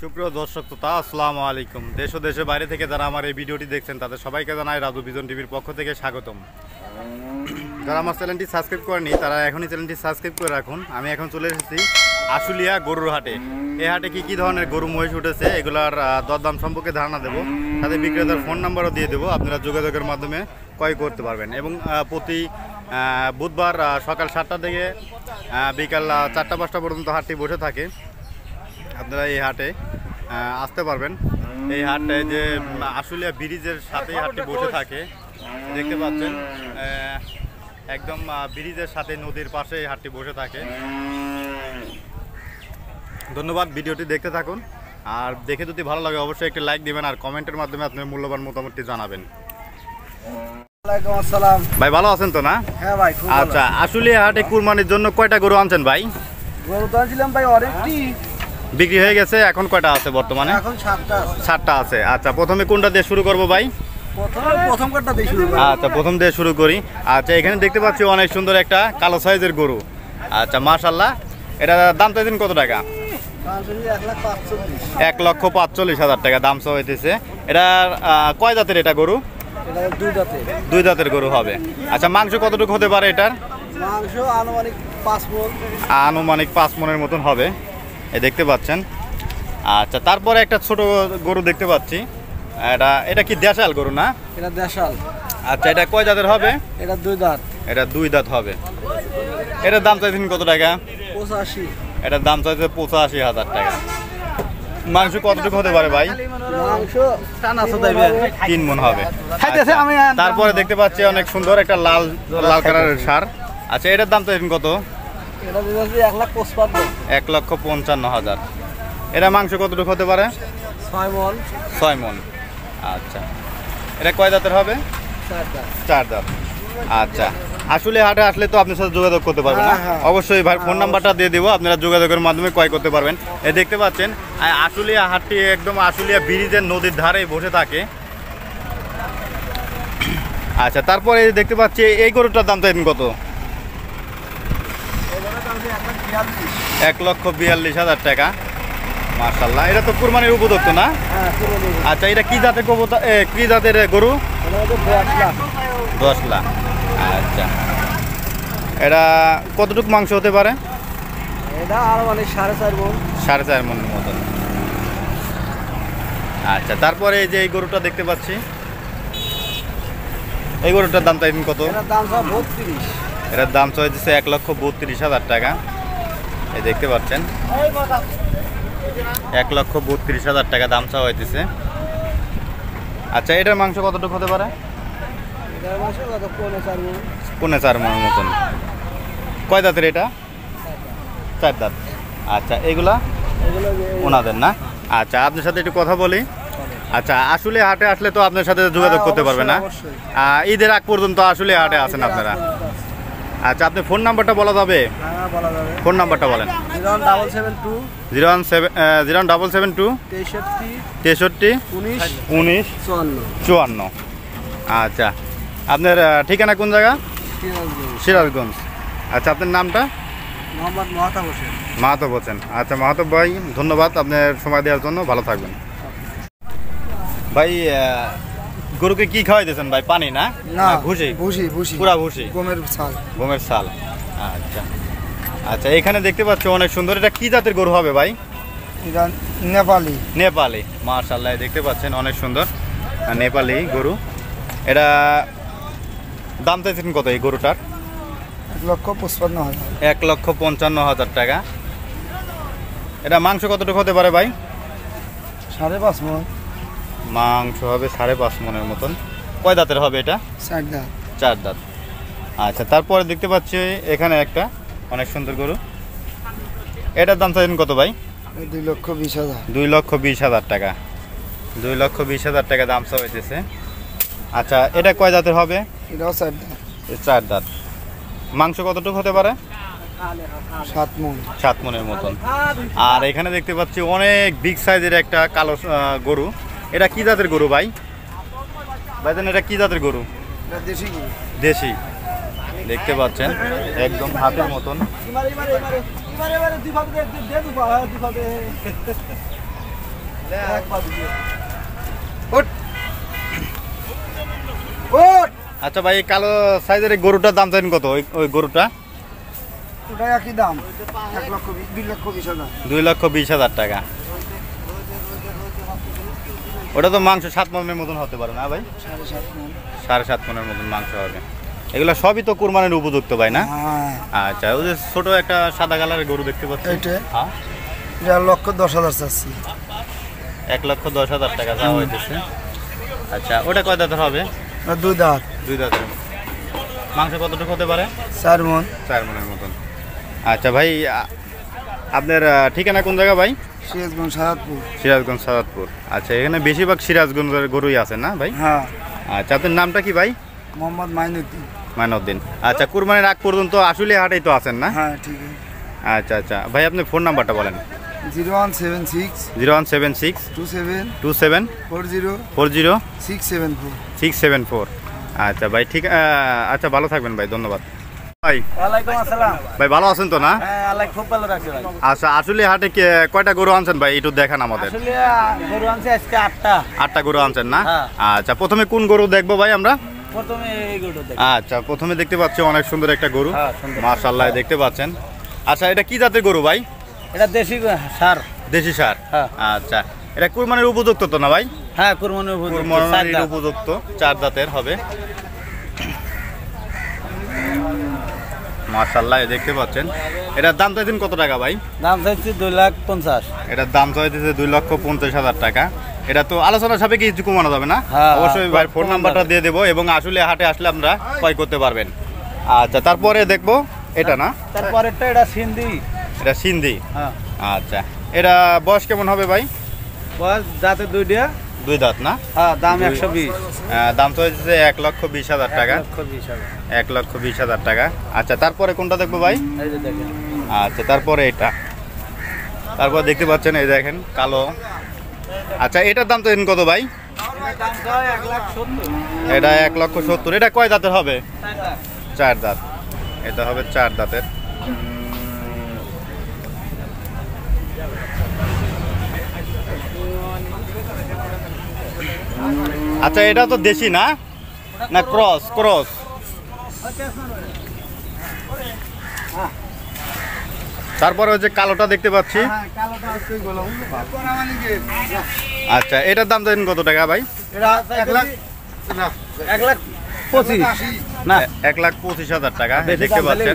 সুপ্রিয় দর্শক শ্রোতা আসসালামু আলাইকুম। দেশ ও দেশের বাইরে থেকে যারা আমার এই ভিডিওটি দেখছেন তাদের সবাইকে জানাই রাজু ভিশন টিভির পক্ষ থেকে স্বাগতম। যারা আমার চ্যানেলটি সাবস্ক্রাইব করেনি তারা এখনই চ্যানেলটি সাবস্ক্রাইব করে রাখুন। আমি এখন চলে এসেছি আশুলিয়া গরুর হাটে। এই হাটে কী কী ধরনের গরু মহিষ উঠেছে এগুলার দরদাম সম্পর্কে ধারণা দেবো, তাদের বিক্রেতার ফোন নাম্বারও দিয়ে দেবো, আপনারা যোগাযোগের মাধ্যমে ক্রয় করতে পারবেন। এবং প্রতি বুধবার সকাল 7টা থেকে বিকাল 4টা-5টা পর্যন্ত হাটটি বসে থাকে, আপনারা এই হাটে আসতে পারবেন। এই হাটে যে আশুলিয়া ব্রিজের সাথে হাটটি বসে থাকে, দেখতে পাচ্ছেন একদম ব্রিজের সাথে নদীর পাশে এই হাটটি বসে থাকে। ধন্যবাদ, ভিডিওটি দেখতে থাকুন। আর দেখে যদি ভালো লাগে অবশ্যই একটি লাইক দেবেন আর কমেন্টের মাধ্যমে আপনার মূল্যবান মতামতটি জানাবেন। ওয়ালাইকুম আসসালাম। ভাই ভালো আছেন তো? না হ্যাঁ ভাই। আচ্ছা, আশুলিয়া হাটে কুরবানির জন্য কয়টা গরু আনছেন ভাই? গরু তো আনছিলাম ভাই অনেকটি, বিক্রি হয়ে গেছে। এখন কয়টা আছে বর্তমানে? এখন 7টা আছে। আচ্ছা, প্রথমে কোনটা দিয়ে শুরু করব ভাই? প্রথম কোনটা দিয়ে শুরু করব? আচ্ছা, প্রথম দিয়ে শুরু করি। আচ্ছা, এখানে দেখতে পাচ্ছি অনেক সুন্দর একটা কালো সাইজের গরু। আচ্ছা মাশাআল্লাহ, এটা দাম চাইছেন কত টাকা? 1,45,000 টাকা দাম চাইতেছে। এটা কয় জাতের এটা গরু? এটা দুই জাতের গরু হবে। আচ্ছা, মাংস কতটুকু হতে পারে এটার? মাংস আনুমানিক 5 মনের মতন হবে, এ দেখতে পাচ্ছেন। আচ্ছা, তারপরে একটা ছোট গরু দেখতে পাচ্ছি, এটা কি দেশাল গরু? না এটা দেশাল। আচ্ছা, এটা কয় জাতের হবে? এটা দুই দাঁত হবে। এটার দাম চাইছেন কত টাকা? 85। এটার দাম চাইছে 85,000 টাকা। মাংস কতটুকু হতে পারে ভাই? মাংস 3 মণ হবে। তারপরে দেখতে পাচ্ছি অনেক সুন্দর একটা লাল লাল কালারের ষাঁড়। আচ্ছা, এটার দাম চাইছেন কত? এটা দিয়েছে 1,55,000। এটা মাংস কতটুকু হতে পারে? 6 মণ। আচ্ছা, এটা কয় দাঁতের হবে? 4 দাঁত। আচ্ছা, আসলে হাটে আসলে তো আপনার সাথে যোগাযোগ করতে পারবেন। অবশ্যই ভাই ফোন নাম্বারটা দিয়ে দেবো, আপনারা যোগাযোগের মাধ্যমে ক্রয় করতে পারবেন। এ দেখতে পাচ্ছেন আশুলিয়া হাটটি একদম আশুলিয়া ব্রিজের নদীর ধারে বসে থাকে। আচ্ছা, তারপরে দেখতে পাচ্ছি এই গরুটার দাম চাইছেন কত? 1,42,000 টাকা। মাশাআল্লাহ, এটা তো কুরবানির উপযুক্ত না? আচ্ছা, এটা কি জাতের গরু? 10 লাখ। আচ্ছা, এটা কতটুকু মাংস হতে পারে? এটা আনুমানিক 4.5 মণ মতন। আচ্ছা, তারপরে এই যে এই গরুটা দেখতে পাচ্ছি, এই গরুটার দাম চাইছেন কত? এটার দাম চাইছে 1,32,000 টাকা, এই দেখতে পাচ্ছেন 1,32,000 টাকা দাম চাওয়া হইতেছে। আচ্ছা, এটার মাংস কতটুকু হতে পারে? 4.5 মণের মতন। কয় দাঁতের এটা? 4 দাঁত। আচ্ছা, এগুলা ওনাদের না? আচ্ছা, আপনার সাথে একটু কথা বলি। আচ্ছা, আসলে হাটে আসলে তো আপনার সাথে যোগাযোগ করতে পারবে না, ঈদের আগ পর্যন্ত আসলে হাটে আসেন আপনারা। আচ্ছা, আপনি ফোন নাম্বারটা বলা যাবে? ফোন নাম্বারটা বলেন। 01772 63 19 54। আচ্ছা, আপনার ঠিকানা কোন জায়গা? সিরাজগঞ্জ। আচ্ছা, আপনার নামটা? মোহাম্মদ মাহাতব হোসেন। আচ্ছা মাহাতব ভাই, ধন্যবাদ আপনার সময় দেওয়ার জন্য, ভালো থাকবেন ভাই। গরুকে কি খাওয়াইতেছেন ভাই? পানি না ভুসি? পুরা ভুসি, গমের ছাল। আচ্ছা আচ্ছা, এখানে দেখতে পাচ্ছি অনেক সুন্দর, এটা কি জাতের গরু হবে ভাই? নেপালি। মাশাআল্লাহ, দেখতে পাচ্ছেন অনেক সুন্দর নেপালি গরু। এটা দাম চাইছেন কত এই গরুটার? 1,55,000 টাকা। এটা মাংস কতটুকু হতে পারে ভাই? 5.5 মণ মাংস হবে, 5.5 মণের মতন। কয় দাঁতের হবে এটা? 4 দাঁত। আচ্ছা, তারপরে দেখতে পাচ্ছি এখানে একটা অনেক সুন্দর গরু, এটার দাম চাইছেন কত ভাই? 2,20,000 টাকা। 2,20,000 টাকা দাম চাইতেছে। আচ্ছা, এটা কয় দাঁতের হবে? এটাও 4 দাঁত। মাংস কতটুকু হতে পারে? 7 মণের মতন। আর এখানে দেখতে পাচ্ছি অনেক বিগ সাইজের একটা কালো গরু, এটা কি জাতের গরু ভাই? ভাইজান, এটা কি জাতের গরু? দেশি, দেখতে পাচ্ছেন একদম হাতের মতন। আচ্ছা ভাই কালো সাইজের গরুটার দাম জানেন কত? ওই গরুটা ওটা কি দাম? 1,20,000 টাকা। ওটা তো মাংস 7 মনের মতন হতে পারে না ভাই? 7.5 মনের মতন মাংস হবে। এগুলা সবই তো কুরবানির উপযুক্ত ভাই না? আচ্ছা ওই যে ছোট একটা সাদা কালারের গরু দেখতে পাচ্ছি এটা, হ্যাঁ এটা 1,10,000 চাচ্ছি। 1,10,000 টাকা দাম হইতেছে। আচ্ছা ওটা কয় দাঁত হবে? দুই দাঁত। মাংস কতটুকু হতে পারে? 4 মন। 4 মনের মতন। আচ্ছা ভাই আপনার ঠিকানা কোন জায়গা ভাই? সিরাজগঞ্জ সাদাতপুর। সিরাজগঞ্জ সাদাতপুর। আচ্ছা এখানে বেশিরভাগ সিরাজগঞ্জের গরুই আছে না ভাই? হ্যাঁ। আচ্ছা আপনার নামটা কি ভাই? মোহাম্মদ ময়নুদ্দিন। ময়নুদ্দিন। আচ্ছা কুরবানির আগ পর্যন্ত আশুলিয়া হাটেই তো আছেন না? হ্যাঁ ঠিক আছে। আচ্ছা আচ্ছা ভাই আপনি ফোন নাম্বারটা বলেন। 0176 27 27 27 40 40 674 674। আচ্ছা ভাই ঠিক আচ্ছা ভালো থাকবেন ভাই, ধন্যবাদ ভাই। ওয়ালাইকুম আসসালাম ভাই, ভালো আছেন তো না? হ্যাঁ আল্লাহ খুব ভালো রাখছে ভাই। আচ্ছা আসলে হাটে কয়টা গরু আনছেন ভাই একটু দেখান আমাদের? আসলে গরু আনছে আজকে 8টা গরু আনছেন না? আচ্ছা প্রথমে কোন গরু দেখবো ভাই আমরা? প্রথমে এই গরুটা দেখব। আচ্ছা প্রথমে দেখতে পাচ্ছি অনেক সুন্দর একটা গরু, মাশাআল্লাহ দেখতে পাচ্ছেন। আচ্ছা এটা কি জাতের গরু ভাই? এটা দেশি সার। দেশি সার। আচ্ছা এটা কুরবানির উপযুক্ত তো না ভাই? হ্যাঁ কুরবানির উপযুক্ত। কুরবানির উপযুক্ত 4 দাঁতের হবে। মাশাআল্লাহ দেখতে পাচ্ছেন। এটার দাম চাইছেন কত টাকা ভাই? দাম চাইছি 2,50,000। এটার দাম চাইতেছে 2,50,000 টাকা। এটা তো আলোচনা সাপেক্ষে কিছু কমানো যাবে না? অবশ্যই ভাই ফোন নাম্বারটা দিয়ে দেবো এবং আসলে হাটে আসলে আমরা ক্রয় করতে পারবেন। আচ্ছা তারপরে দেখবো এটা না? তারপরেরটা এটা সিন্ধি। এটা সিন্ধি। আচ্ছা এটা বয়স কেমন হবে ভাই? বয়স দাঁতে 2টা। 2 দাঁত না? হ্যাঁ দাম 120। দাম তো হচ্ছে 1,20,000 টাকা। 1,20,000 টাকা। আচ্ছা তারপরে কোনটা দেখবো ভাই? এই যে দেখেন। আচ্ছা তারপরে এটা, তারপর দেখতে পাচ্ছেন এই দেখেন কালো। আচ্ছা এটার দাম তো এখন কত ভাই? এটা 1,70,000। এটা কয় দাঁতের হবে? 4 দাঁত। এটা হবে 4 দাঁতের। আচ্ছা এটা তো দেশি না? না ক্রস? ক্রস। তারপরে ওই যে কালোটা দেখতে পাচ্ছি। আচ্ছা এটার দাম দেন কত টাকা ভাই? 1,25,000 টাকা দেখতে পাচ্ছেন।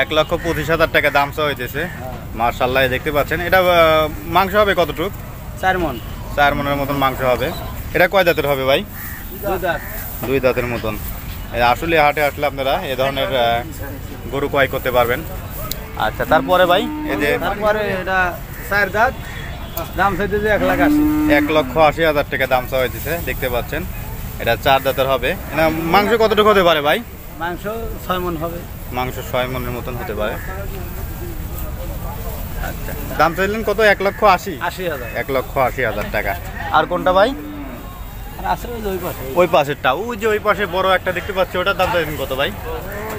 1,25,000 টাকা দাম সহ হইতেছে। মার্শাল্লাহ দেখতে পাচ্ছেন। এটা মাংস হবে কতটুক? 4 মন। 4 মনের মতন মাংস হবে। এটা কয় দাঁতের হবে ভাই? 2 দাঁতের মতন। আসলে হাটে আসলে আপনারা এ ধরনের গরু ক্রয় করতে পারবেন। আচ্ছা তারপরে ভাই এই যে তারপরে এটা 4 দাঁত। দাম চাইতেছে 1,80,000। 1,80,000 টাকা দাম চাওয়া হইতেছে দেখতে পাচ্ছেন। এটা 4 দাঁতের হবে। এটা মাংস কতটুকু হতে পারে ভাই? মাংস 6 মন হবে। মাংস 6 মনের মতন হতে পারে। আচ্ছা দাম চাইলেন কত? 1,80,000। 1,80,000 টাকা। আর কোনটা ভাই? আর আসলে ওই পাশে, ওই পাশেরটা, ওই যে ওই পাশে বড় একটা দেখতে পাচ্ছি, ওটার দাম চাইলেন কত ভাই?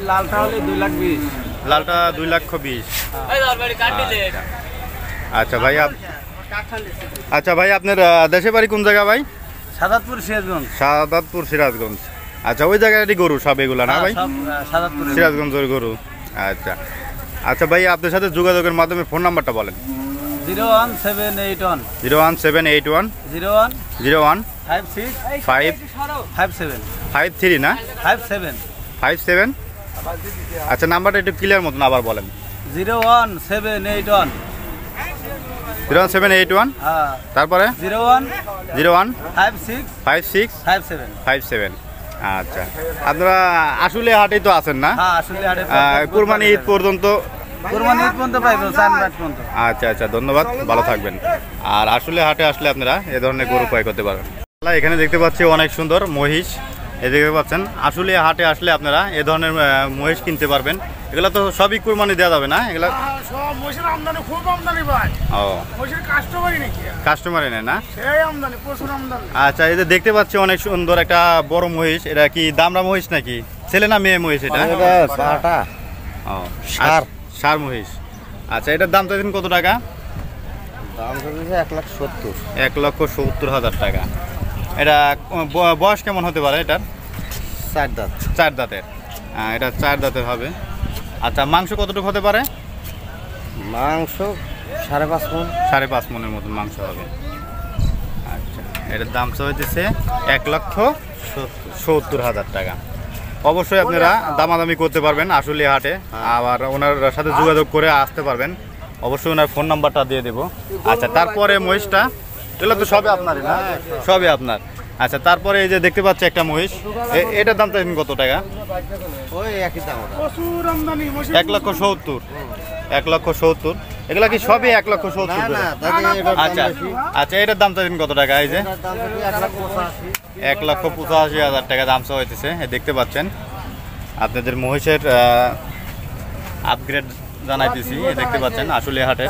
লালটা হলে 2,20,000। লালটা 2,20,000। আচ্ছা ভাই আপনার দেশে বাড়ি কোন জায়গা ভাই? সাদাতপুর সিরাজগঞ্জ। সাদাতপুর সিরাজগঞ্জ। আচ্ছা ওই জায়গাটি গরু সব এগুলা না ভাই? সাদাতপুর সিরাজগঞ্জের গরু। আচ্ছা আচ্ছা ভাই আপনার সাথে যোগাযোগের মাধ্যমে ফোন নাম্বারটা বলেন। 01781001015653 না? 57 57। আচ্ছা নাম্বারটা একটু ক্লিয়ার মতন আবার বলেন। 01781 তারপরে 010156565757। আচ্ছা আপনারা আসলে হাটেই তো আছেন না? কুরবানি ঈদ পর্যন্ত। আচ্ছা আচ্ছা ধন্যবাদ, ভালো থাকবেন। আর আসলে হাটে আসলে আপনারা এ ধরনের গরু ক্রয় করতে পারবেন। এখানে দেখতে পাচ্ছি অনেক সুন্দর মহিষ। এই দেখতে পাচ্ছেন আসলে হাটে আসলে আপনারা এ ধরনের মহিষ কিনতে পারবেন। এগুলা তো সবই কুরবানি দেওয়া যাবে না? এগুলা সব মহিষের আমদানি, খুব আমদানি ভাই। ও মহিষের কাস্টমারই নাকি? কাস্টমারই না? সেই আমদানি, প্রচুর আমদানি। আচ্ছা এই যে দেখতে পাচ্ছি অনেক সুন্দর একটা বড় মহিষ। এটা কি দামরা মহিষ নাকি? ছেলে না মেয়ে মহিষ এটা? এটা পাটা। ও সার মহিষ। আচ্ছা এটার দাম চাইছেন কত টাকা? 1,70,000 টাকা। এটা বয়স কেমন হতে পারে? এটার 4 দাঁত। 4 দাঁতের, এটা 4 দাঁতের হবে। আচ্ছা, মাংস কতটুকু হতে পারে? মাংস 5.5 মণ। 5.5 মণের মতন মাংস হবে। আচ্ছা, এটার দাম হইতেছে 1,70,000 টাকা। অবশ্যই আপনারা দামাদামি করতে পারবেন আশুলিয়া হাটে, আবার ওনার সাথে যোগাযোগ করে আসতে পারবেন। অবশ্যই ওনার ফোন নাম্বারটা দিয়ে দেবো। আচ্ছা, তারপরে মহিষটা, এগুলো তো সবই আপনারই না? সবই আপনার। আচ্ছা, তারপরে এই যে দেখতে পাচ্ছি একটা মহিষ, এটার দাম চাইছেন কত টাকা? 1,70,000। 1,70,000। এগুলা কি সবই 1,70,000? আচ্ছা আচ্ছা, এটার দাম চাইছেন কত টাকা? এই যে 1,85,000 টাকা দাম সহ হইতেছে। দেখতে পাচ্ছেন আপনাদের মহিষের আপগ্রেড জানাইতেছি, দেখতে পাচ্ছেন আসলে হাটে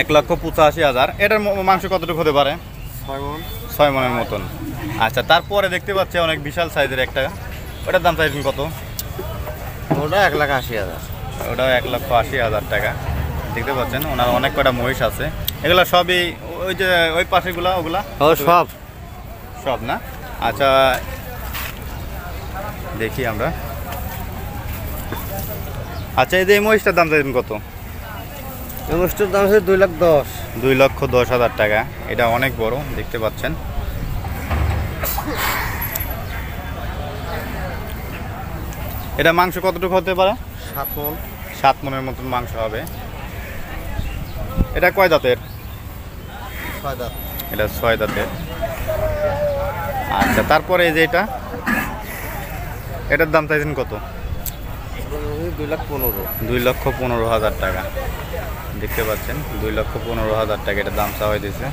1,85,000। এটার মাংস কতটুকু হতে পারে? 6 মণের মতন। আচ্ছা, তারপরে দেখতে পাচ্ছি অনেক বিশাল সাইজের একটা, ওটার দাম চাইছেন কত? ওটা 1,80,000। ওটাও 1,80,000 টাকা। দেখতে পাচ্ছেন ওনার অনেক কটা মহিষ আছে, এগুলা সবই ওই যে ওই পাশেগুলা, ওগুলা সব সব না? আচ্ছা, দেখি আমরা। আচ্ছা, এই যে মহিষটার দাম চাইছেন কত? এই মহিষটার দাম আছে 2,10,000। 2,10,000 টাকা। এটা অনেক বড়, দেখতে পাচ্ছেন। এটা মাংস কতটুকু হতে পারে? 7 মণ। 7 মণের মতন মাংস হবে। এটা কয় দাঁতের? 6 দাঁত। এটা 6 দাঁতের। আচ্ছা, তারপরে এই যে এটার দাম চাইছেন কত? 2,15,000। 2,15,000 টাকা। দেখতে পাচ্ছেন 2,15,000 টাকা এটা দাম চাওয়া হয়েছে।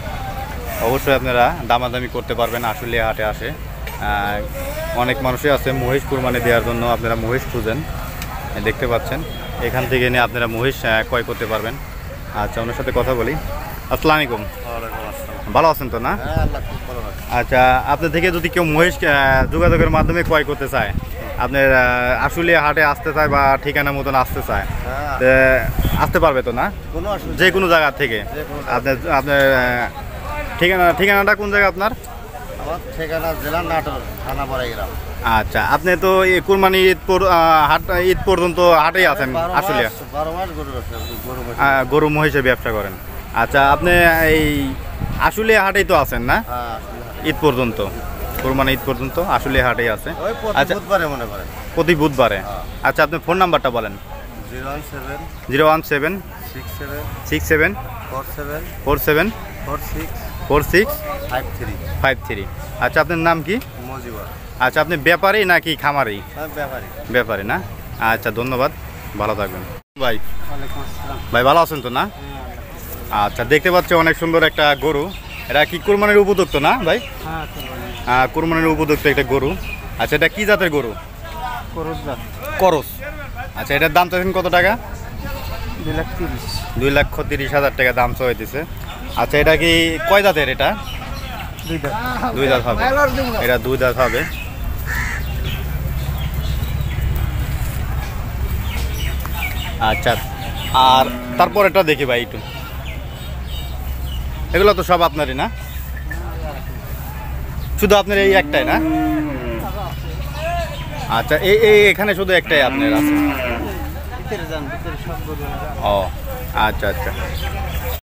অবশ্যই আপনারা দামাদামি করতে পারবেন আশুলিয়া হাটে আসে। অনেক মানুষই আছে মহিষ কুরবানি দেওয়ার জন্য, আপনারা মহিষ খুঁজেন, দেখতে পাচ্ছেন। এখান থেকে নিয়ে আপনারা মহিষ ক্রয় করতে পারবেন। আচ্ছা, ওনার সাথে কথা বলি। আসসালামু আলাইকুম। ভালো আছেন তো না? আচ্ছা, আপনার থেকে যদি কেউ মহিষ যোগাযোগের মাধ্যমে ক্রয় করতে চায়, আপনার আসলে হাটে আসতে চায় বা ঠিকানা মতন আসতে চায়, আসতে পারবে তো না? যে কোনো জায়গা থেকে। আপনার আপনার ঠিকানাটা কোন জায়গা আপনার? ঠিকানা জেলা নাটোর, থানাপাড়া গ্রাম। আচ্ছা, আপনি তো কুরবানি ঈদ পর্যন্ত হাটেই আছেন আসলে? 12 মাস গরু মহিষের ব্যবসা করেন। আচ্ছা, আপনি এই আসলে হাটেই তো আছেন না? ঈদ পর্যন্ত, কুরবানি ঈদ পর্যন্ত আসলে হাটেই আছে। আচ্ছা, প্রতি বুধবারে। আচ্ছা, আপনি ফোন নাম্বারটা বলেন। 017674747465353। আচ্ছা, আপনার নাম কি? মজিবর। আচ্ছা, আপনি ব্যাপারী নাকি খামারি? ব্যাপারী না? আচ্ছা, ধন্যবাদ, ভালো থাকবেন ভাই। ভাই ভালো আছেন তো না? আচ্ছা, দেখতে পাচ্ছি অনেক সুন্দর একটা গরু। এটা কি কুরবানির উপযুক্ত না ভাই? হ্যাঁ, কুরবানির উপযুক্ত একটা গরু। আচ্ছা, এটা কি জাতের গরু? করস। আচ্ছা, এটার দাম চাইছেন কত টাকা? 2,30,000 টাকা দাম চাইতেছে। আচ্ছা, এটা কি কয় জাতের? এটা 2 দাঁত হবে। এটা 2 দাঁত হবে। আচ্ছা, আর তারপর এটা দেখি ভাই একটু। এগুলো তো সব আপনারই না? শুধু আপনার এই একটাই না? আচ্ছা, এখানে শুধু একটাই আপনার আছে? ও আচ্ছা আচ্ছা।